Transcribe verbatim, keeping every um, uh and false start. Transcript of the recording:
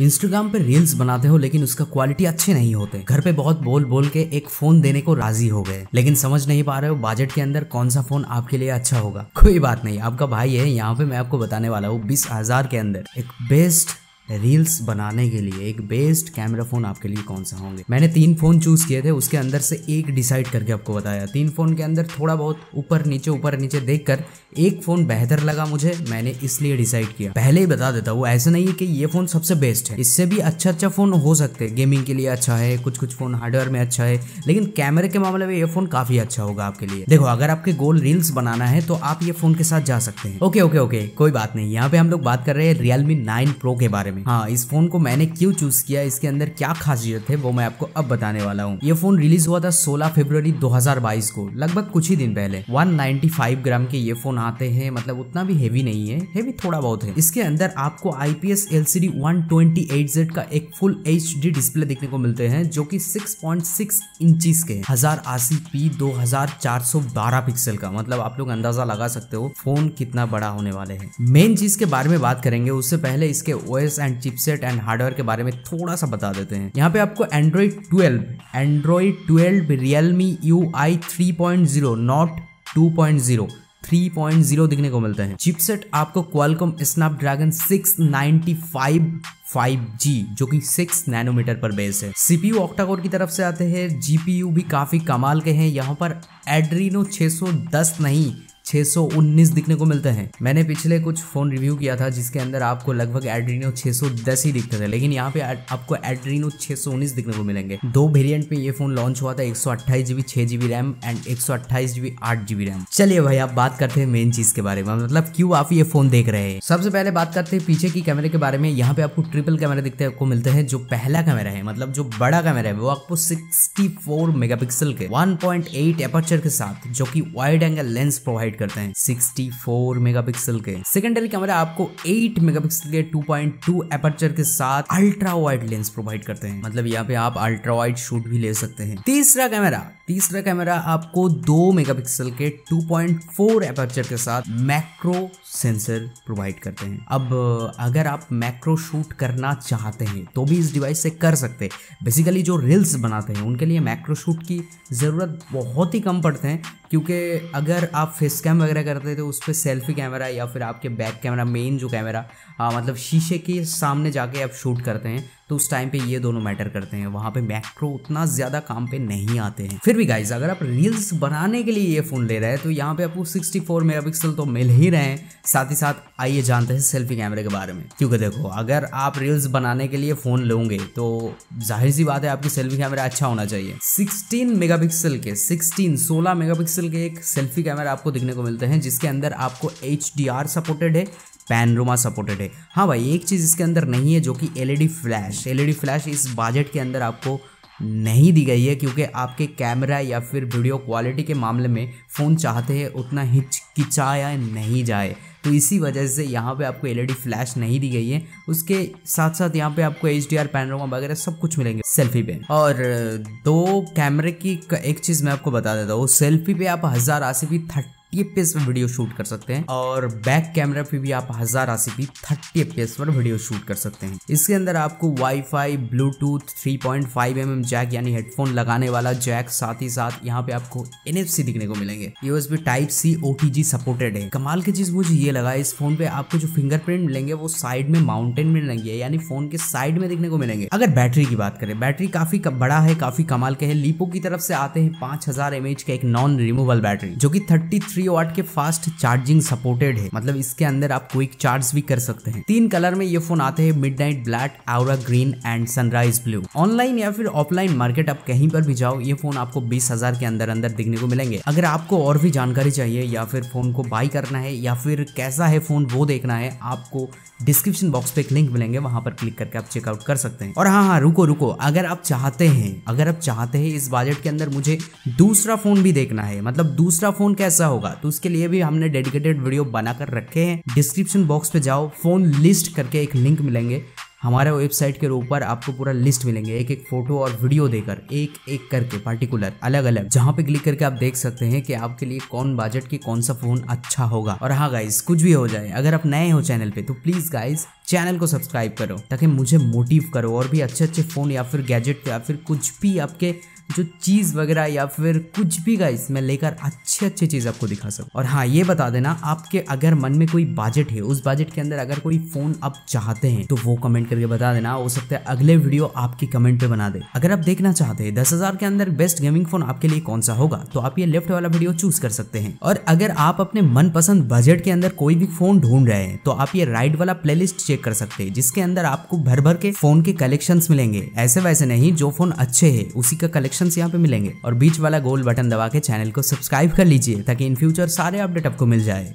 Instagram पे reels बनाते हो लेकिन उसका क्वालिटी अच्छे नहीं होते, घर पे बहुत बोल बोल के एक फोन देने को राजी हो गए लेकिन समझ नहीं पा रहे हो बजट के अंदर कौन सा फोन आपके लिए अच्छा होगा। कोई बात नहीं, आपका भाई है यहाँ पे, मैं आपको बताने वाला हूँ बीस हजार के अंदर एक बेस्ट रील्स बनाने के लिए एक बेस्ट कैमरा फोन आपके लिए कौन सा होंगे। मैंने तीन फोन चूज किए थे, उसके अंदर से एक डिसाइड करके आपको बताया। तीन फोन के अंदर थोड़ा बहुत ऊपर नीचे ऊपर नीचे देखकर एक फोन बेहतर लगा मुझे, मैंने इसलिए डिसाइड किया। पहले ही बता देता हूँ, ऐसा नहीं है कि ये फोन सबसे बेस्ट है, इससे भी अच्छा अच्छा फोन हो सकते हैं। गेमिंग के लिए अच्छा है, कुछ कुछ फोन हार्डवेयर में अच्छा है, लेकिन कैमरे के मामले में ये फोन काफी अच्छा होगा आपके लिए। देखो, अगर आपके गोल रील्स बनाना है तो आप ये फोन के साथ जा सकते हैं। ओके ओके ओके कोई बात नहीं। यहाँ पे हम लोग बात कर रहे हैं Realme नाइन Pro के बारे में। हाँ, इस फोन को मैंने क्यों चूज किया, इसके अंदर क्या खासियत है, वो मैं आपको अब बताने वाला हूँ। ये फोन रिलीज हुआ था सोलह फरवरी दो हजार बाईस को, लगभग कुछ ही दिन पहले। एक सौ पचानवे ग्राम के ये फोन आते हैं, मतलब उतना भी हेवी नहीं है, हेवी थोड़ा बहुत है। इसके अंदर आपको IPS LCD one twenty eight Z का एक फुल एचडी डिस्प्ले देखने को मिलते हैं जो कि सिक्स पॉइंट सिक्स इंचेस के, टेन एटी पी दो हजार चार सौ बारह पिक्सल का, मतलब आप लोग अंदाजा लगा सकते हो फोन कितना बड़ा होने वाले है। मेन चीज के बारे में बात करेंगे, उससे पहले इसके OS and chipset and hardware के बारे में थोड़ा सा बता देते हैं। यहाँ पे आपको Android twelve Android twelve Realme U I three point zero not two point zero three point zero दिखने को मिलता है। चिपसेट आपको Qualcomm Snapdragon six ninety five five G जो कि सिक्स नैनोमीटर पर बेस है। सीपीयू ऑक्टाकोर की तरफ से आते हैं, जीपीयू भी काफी कमाल के हैं। यहाँ पर Adreno सिक्स वन ज़ीरो नहीं सिक्स नाइन्टीन दिखने को मिलता है। मैंने पिछले कुछ फोन रिव्यू किया था जिसके अंदर आपको लगभग Adreno सिक्स वन ज़ीरो ही दिखते थे, लेकिन यहाँ पे आपको Adreno सिक्स नाइन्टीन दिखने को मिलेंगे। दो वेरिएंट में ये फोन लॉन्च हुआ था, एक सौ अट्ठाईस जीबी छह जीबी रैम एंड एक सौ अट्ठाईस जीबी आठ जीबी रैम। चलिए भाई, आप बात करते हैं मेन चीज के बारे में, मतलब क्यों आप ये फोन देख रहे हैं। सबसे पहले बात करते हैं पीछे की कैमरे के बारे में। यहाँ पे आपको ट्रिपल कैमरा दिखते आपको मिलते हैं। जो पहला कैमरा है, मतलब जो बड़ा कैमरा है, वो आपको सिक्सटी फोर मेगा पिक्सल के वन पॉइंट एट एपर्चर के साथ, जो की वाइड एंगल लेंस प्रोवाइड करते हैं, सिक्सटी फोर मेगापिक्सल के। सेकेंडरी कैमरा आपको एट मेगापिक्सल के टू पॉइंट टू एपर्चर के साथ अल्ट्रा वाइड लेंस प्रोवाइड करते हैं, मतलब यहाँ पे आप अल्ट्रा वाइड शूट भी ले सकते हैं। तीसरा कैमरा तीसरा कैमरा आपको टू मेगापिक्सल के टू पॉइंट फोर एपर्चर के साथ मैक्रो सेंसर प्रोवाइड करते हैं। अब अगर आप मैक्रो शूट करना चाहते हैं तो भी इस डिवाइस से कर सकते हैं। बेसिकली जो रील्स बनाते हैं उनके लिए मैक्रो शूट की जरूरत बहुत ही कम पड़ते हैं, क्योंकि अगर आप फेस कैम वगैरह करते हैं तो उस पर सेल्फी कैमरा या फिर आपके बैक कैमरा, मेन जो कैमरा आ, मतलब शीशे के सामने जाके आप शूट करते हैं, तो उस टाइम पे ये दोनों मैटर करते हैं। वहाँ पे मैक्रो उतना ज़्यादा काम पे नहीं आते हैं। फिर भी गाइज, अगर आप रील्स बनाने के लिए ये फ़ोन ले रहे हैं तो यहाँ पे आपको सिक्सटी फोर मेगापिक्सल तो मिल ही रहे हैं। साथ ही साथ आइए जानते हैं सेल्फी कैमरे के बारे में, क्योंकि देखो, अगर आप रील्स बनाने के लिए फ़ोन लोगे तो जाहिर सी बात है आपकी सेल्फी कैमरा अच्छा होना चाहिए। सिक्सटीन मेगा पिक्सल के सिक्सटीन सोलह मेगा पिक्सल के एक सेल्फी कैमरा आपको दिखने को मिलते हैं, जिसके अंदर आपको एच डी आर सपोर्टेड है, पैनोरमा सपोर्टेड है। हाँ भाई, एक चीज़ इसके अंदर नहीं है जो कि एलईडी फ्लैश। एलईडी फ्लैश इस बजट के अंदर आपको नहीं दी गई है, क्योंकि आपके कैमरा या फिर वीडियो क्वालिटी के मामले में फ़ोन चाहते हैं उतना हिचकिचाया नहीं जाए, तो इसी वजह से यहाँ पे आपको एलईडी फ्लैश नहीं दी गई है। उसके साथ साथ यहाँ पे आपको एच डी आर पैनोरामा वगैरह सब कुछ मिलेंगे सेल्फी पे। और दो कैमरे की एक चीज़ मैं आपको बता देता हूँ, सेल्फी पे आप हज़ार आसी भी थर्टी एफ पी एस पर वीडियो शूट कर सकते हैं, और बैक कैमरा पे भी आप हजार आसी भी थर्टी एफ पी एस पर वीडियो शूट कर सकते हैं। इसके अंदर आपको wifi, bluetooth, three point five M M jack यानी हेडफोन लगाने वाला जैक, साथ ही साथ यहाँ पे आपको एन एफ सी दिखने को मिलेंगे। USB type C O T G supported है। कमाल की चीज मुझे ये लगा, इस फोन पे आपको जो फिंगरप्रिंट मिलेंगे वो साइड में माउंटेन में मिलेंगे, यानी फोन के साइड में दिखने को मिलेंगे। अगर बैटरी की बात करें, बैटरी काफी बड़ा है, काफी कमाल के है। लीपो की तरफ से आते हैं पांच हजार एम एच का एक नॉन रिमूवल बैटरी, जो की थर्टी थ्री वाट के फास्ट चार्जिंग सपोर्टेड है, मतलब इसके अंदर आप क्विक चार्ज भी कर सकते हैं। तीन कलर में ये फोन आते हैं, midnight black, aura green and sunrise blue. Online या फिर ऑफलाइन मार्केट आप कहीं पर भी जाओ, ये फोन आपको बीस हजार के अंदर अंदर दिखने को मिलेंगे। अगर आपको और भी जानकारी चाहिए या फिर फोन को बाय करना है या फिर कैसा है फोन वो देखना है, आपको डिस्क्रिप्शन बॉक्स पे एक लिंक मिलेंगे, वहां पर क्लिक करके आप चेकआउट कर सकते हैं। और हाँ हाँ रुको रुको अगर आप चाहते हैं अगर आप चाहते हैं इस बजट के अंदर मुझे दूसरा फोन भी देखना है, मतलब दूसरा फोन कैसा होगा, तो उसके लिए भी हमने डेडिकेटेड वीडियो बनाकर रखे हैं। डिस्क्रिप्शन बॉक्स पे जाओ, फोन लिस्ट करके एक लिंक मिलेंगे, हमारे वेबसाइट के ऊपर आपको पूरा लिस्ट मिलेंगे, एक एक फोटो और वीडियो देकर, एक एक करके पार्टिकुलर अलग अलग, जहाँ पे क्लिक करके आप देख सकते हैं कि आपके लिए कौन बजट के कौन सा फोन अच्छा होगा। और हाँ गाइज, कुछ भी हो जाए, अगर आप नए हो चैनल पे तो प्लीज गाइज चैनल को सब्सक्राइब करो ताकि मुझे मोटिव करो और भी अच्छे अच्छे फोन या फिर गैजेट या फिर कुछ भी आपके जो चीज़ वगैरह या फिर कुछ भी गाइस मैं लेकर अच्छी अच्छी चीज़ आपको दिखा सकूँ। और हाँ ये बता देना आपके अगर मन में कोई बजट है, उस बजट के अंदर अगर कोई फ़ोन आप चाहते हैं तो वो कमेंट करके बता देना, हो सकता है अगले वीडियो आपकी कमेंट पे बना दे। अगर आप देखना चाहते हैं दस हज़ार के अंदर बेस्ट गेमिंग फ़ोन आपके लिए कौन सा होगा तो आप ये लेफ्ट वाला वीडियो चूज़ कर सकते हैं। और अगर आप अपने मनपसंद बजट के अंदर कोई भी फ़ोन ढूंढ रहे हैं तो आप ये राइट वाला प्ले लिस्ट चेक कर सकते हैं, जिसके अंदर आपको भर भर के फ़ोन के कलेक्शन मिलेंगे, ऐसे वैसे नहीं, जो फ़ोन अच्छे है उसी का कलेक्शन यहाँ पे मिलेंगे। और बीच वाला गोल बटन दबा के चैनल को सब्सक्राइब कर लीजिए ताकि इन फ्यूचर सारे अपडेट आपको मिल जाए।